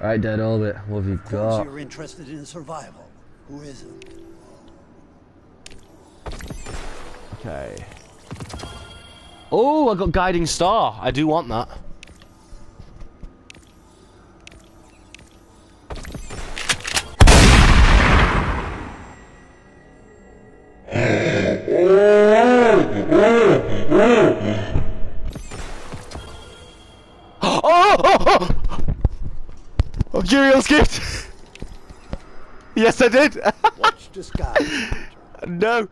Alright, Dead Orbit, what have you got? You're interested in survival. Who isn't? Okay. Oh, I got Guiding Star. I do want that. Uriel's Gift! Yes, I did! Watch this guy. No!